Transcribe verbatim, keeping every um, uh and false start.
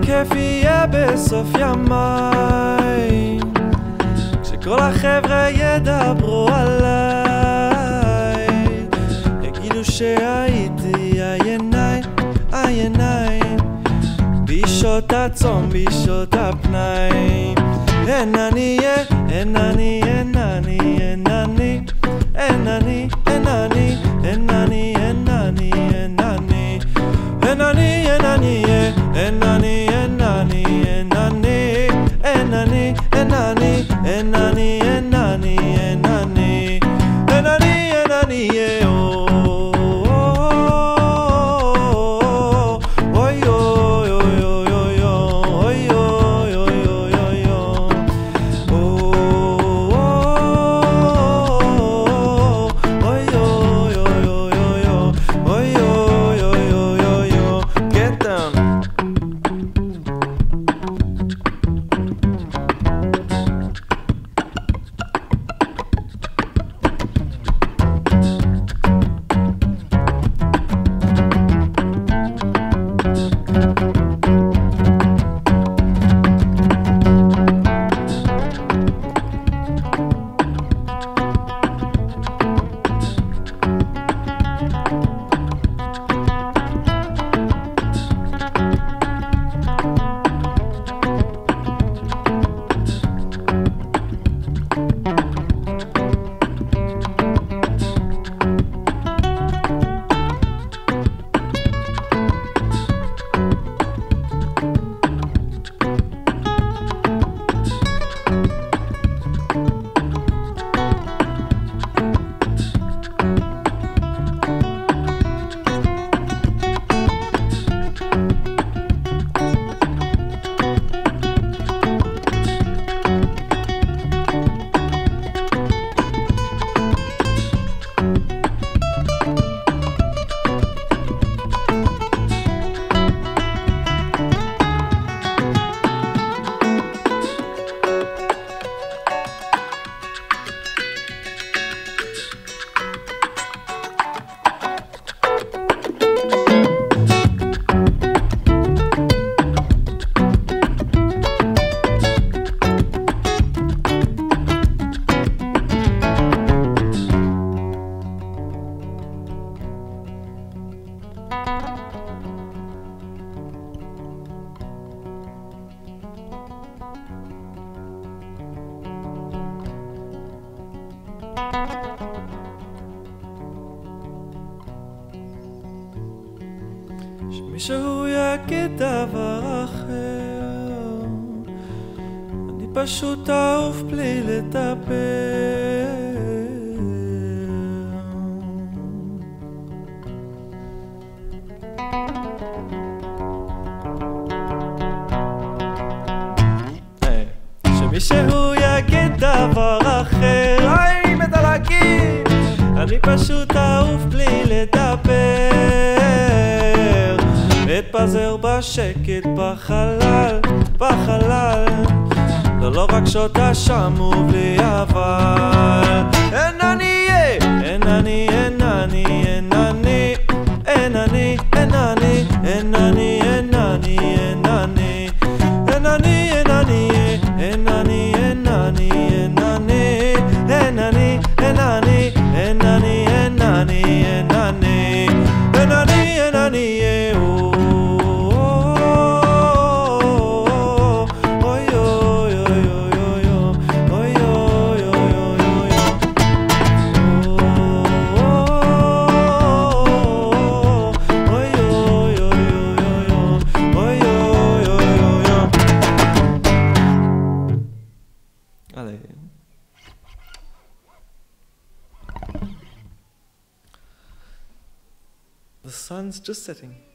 שקף יהיה בסוף ימיים, שכל החבר'ה ידברו עליי, יגידו שהייתי עייניים, עייניים, בישות הצום, בישות הפניים. אין אני, אין אני, אין אני, אין אני, אין אני, אין אני, אין אני, אין אני, אין אני, אין אני, אין אני, אין אני, אין אני, אין אני, אין אני, אין אני, אין אני, אין אני, אין אני, אין אני, אין אני, oh oh oh oh yo yo yo yo yo oh yo yo yo yo yo oh oh oh yo yo yo yo yo oh yo yo yo yo yo get them. שמישהו יגיד דבר אחר, אני פשוט אעוף בלי לדבר. שמישהו יגיד דבר אחר, היי מדלגים, אני פשוט אעוף בלי לדבר. מתפזר בשקט בחלל, בחלל, זה לא רק שעות השם ובלי אבל. אין אני, אין אני, אין אני, אין אני, אין אני, אין אני, אין אני, אין אני, אין אני, אין אני, אין אני, אין אני, אין אני, אין אני, אין אני, אין אני, אין אני, אין אני, אין אני, אין אני, אין אני, oh. The sun's just setting.